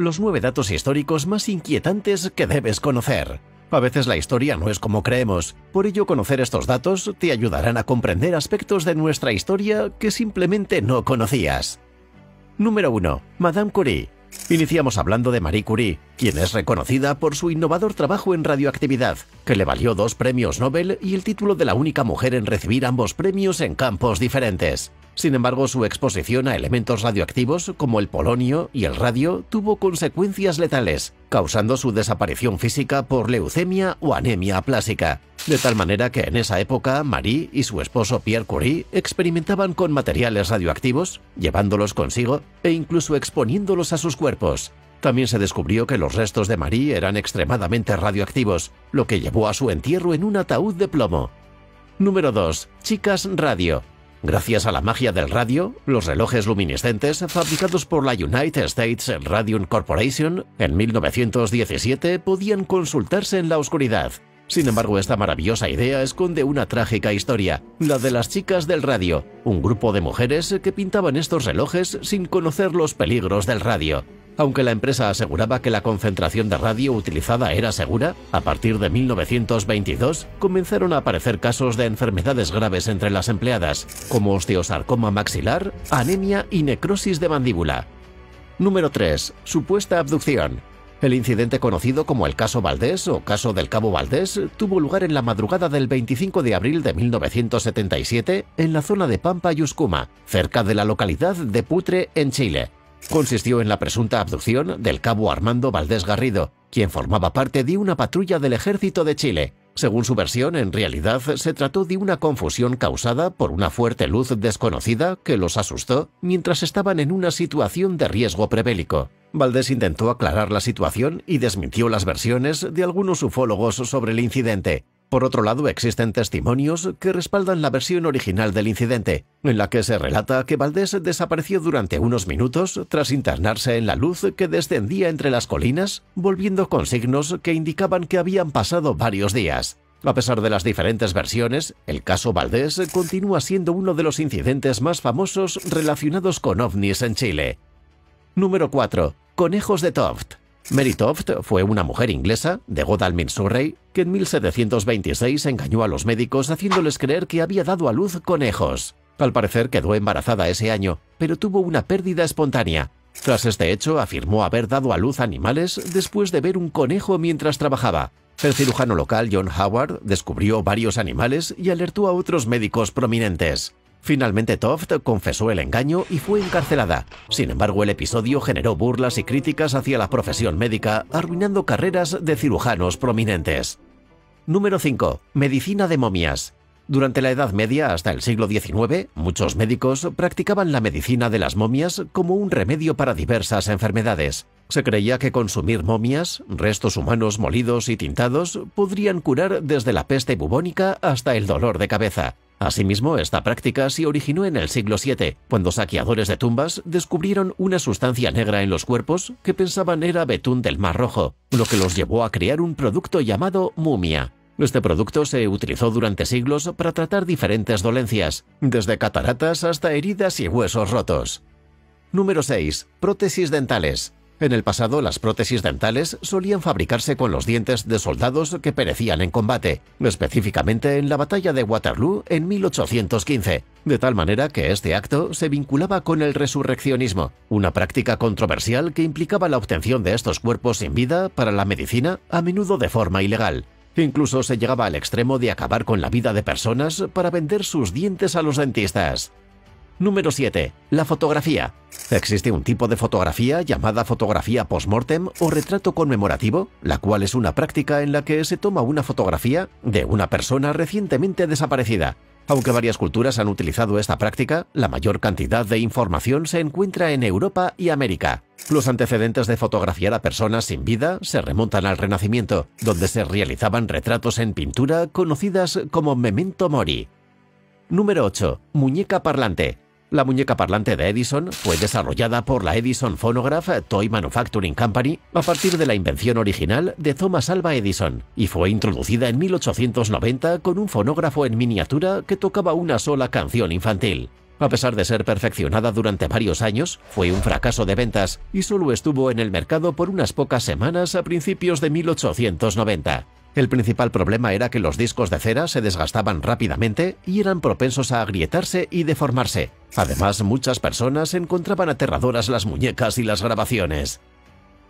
Los 9 datos históricos más inquietantes que debes conocer. A veces la historia no es como creemos, por ello conocer estos datos te ayudarán a comprender aspectos de nuestra historia que simplemente no conocías. Número 1. Madame Curie. Iniciamos hablando de Marie Curie, quien es reconocida por su innovador trabajo en radioactividad, que le valió 2 premios Nobel y el título de la única mujer en recibir ambos premios en campos diferentes. Sin embargo, su exposición a elementos radioactivos como el polonio y el radio tuvo consecuencias letales, causando su desaparición física por leucemia o anemia aplásica. De tal manera que en esa época Marie y su esposo Pierre Curie experimentaban con materiales radioactivos, llevándolos consigo e incluso exponiéndolos a sus cuerpos. También se descubrió que los restos de Marie eran extremadamente radioactivos, lo que llevó a su entierro en un ataúd de plomo. Número 2. Chicas Radio. Gracias a la magia del radio, los relojes luminiscentes fabricados por la United States Radium Corporation en 1917 podían consultarse en la oscuridad. Sin embargo, esta maravillosa idea esconde una trágica historia, la de las chicas del radio, un grupo de mujeres que pintaban estos relojes sin conocer los peligros del radio. Aunque la empresa aseguraba que la concentración de radio utilizada era segura, a partir de 1922 comenzaron a aparecer casos de enfermedades graves entre las empleadas, como osteosarcoma maxilar, anemia y necrosis de mandíbula. Número 3. Supuesta abducción. El incidente conocido como el caso Valdés o caso del Cabo Valdés tuvo lugar en la madrugada del 25 de abril de 1977 en la zona de Pampa y Uscuma, cerca de la localidad de Putre, en Chile. Consistió en la presunta abducción del cabo Armando Valdés Garrido, quien formaba parte de una patrulla del Ejército de Chile. Según su versión, en realidad se trató de una confusión causada por una fuerte luz desconocida que los asustó mientras estaban en una situación de riesgo prebélico. Valdés intentó aclarar la situación y desmintió las versiones de algunos ufólogos sobre el incidente. Por otro lado, existen testimonios que respaldan la versión original del incidente, en la que se relata que Valdés desapareció durante unos minutos tras internarse en la luz que descendía entre las colinas, volviendo con signos que indicaban que habían pasado varios días. A pesar de las diferentes versiones, el caso Valdés continúa siendo uno de los incidentes más famosos relacionados con ovnis en Chile. Número 4. Conejos de Toft. Mary Toft fue una mujer inglesa, de Godalming, Surrey, que en 1726 engañó a los médicos haciéndoles creer que había dado a luz conejos. Al parecer quedó embarazada ese año, pero tuvo una pérdida espontánea. Tras este hecho, afirmó haber dado a luz animales después de ver un conejo mientras trabajaba. El cirujano local John Howard descubrió varios animales y alertó a otros médicos prominentes. Finalmente Toft confesó el engaño y fue encarcelada. Sin embargo, el episodio generó burlas y críticas hacia la profesión médica, arruinando carreras de cirujanos prominentes. Número 5. Medicina de momias. Durante la Edad Media hasta el siglo XIX, muchos médicos practicaban la medicina de las momias como un remedio para diversas enfermedades. Se creía que consumir momias, restos humanos molidos y tintados, podrían curar desde la peste bubónica hasta el dolor de cabeza. Asimismo, esta práctica se originó en el siglo VII, cuando saqueadores de tumbas descubrieron una sustancia negra en los cuerpos que pensaban era betún del Mar Rojo, lo que los llevó a crear un producto llamado mumia. Este producto se utilizó durante siglos para tratar diferentes dolencias, desde cataratas hasta heridas y huesos rotos. Número 6. Prótesis dentales. En el pasado, las prótesis dentales solían fabricarse con los dientes de soldados que perecían en combate, específicamente en la batalla de Waterloo en 1815, de tal manera que este acto se vinculaba con el resurreccionismo, una práctica controversial que implicaba la obtención de estos cuerpos sin vida para la medicina, a menudo de forma ilegal. Incluso se llegaba al extremo de acabar con la vida de personas para vender sus dientes a los dentistas. Número 7. La fotografía. Existe un tipo de fotografía llamada fotografía postmortem o retrato conmemorativo, la cual es una práctica en la que se toma una fotografía de una persona recientemente desaparecida. Aunque varias culturas han utilizado esta práctica, la mayor cantidad de información se encuentra en Europa y América. Los antecedentes de fotografiar a personas sin vida se remontan al Renacimiento, donde se realizaban retratos en pintura conocidas como memento mori. Número 8. Muñeca parlante. La muñeca parlante de Edison fue desarrollada por la Edison Phonograph Toy Manufacturing Company a partir de la invención original de Thomas Alva Edison y fue introducida en 1890 con un fonógrafo en miniatura que tocaba una sola canción infantil. A pesar de ser perfeccionada durante varios años, fue un fracaso de ventas y solo estuvo en el mercado por unas pocas semanas a principios de 1890. El principal problema era que los discos de cera se desgastaban rápidamente y eran propensos a agrietarse y deformarse. Además, muchas personas encontraban aterradoras las muñecas y las grabaciones.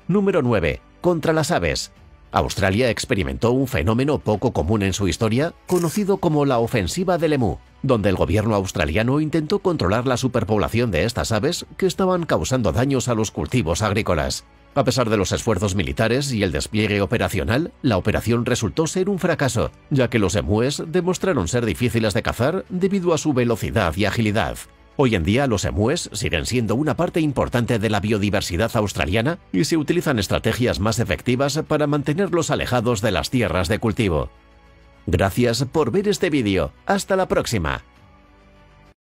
Número 9. Contra las aves. Australia experimentó un fenómeno poco común en su historia, conocido como la ofensiva del emú, donde el gobierno australiano intentó controlar la superpoblación de estas aves que estaban causando daños a los cultivos agrícolas. A pesar de los esfuerzos militares y el despliegue operacional, la operación resultó ser un fracaso, ya que los emúes demostraron ser difíciles de cazar debido a su velocidad y agilidad. Hoy en día los emúes siguen siendo una parte importante de la biodiversidad australiana y se utilizan estrategias más efectivas para mantenerlos alejados de las tierras de cultivo. Gracias por ver este vídeo. Hasta la próxima.